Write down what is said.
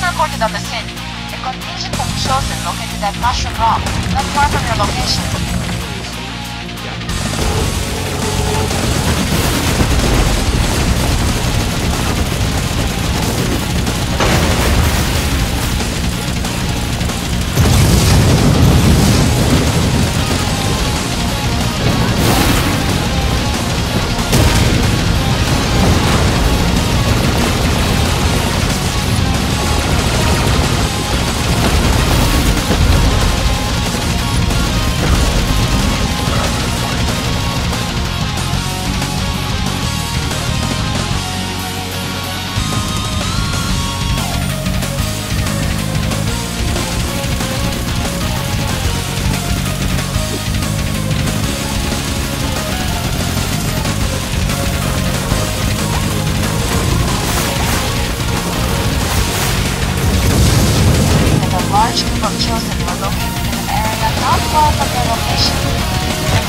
last reported on the scene, a contingent of Chosen located at Mushroom Rock, not far from your location. Large group of Chosen were located in an area not far from their location.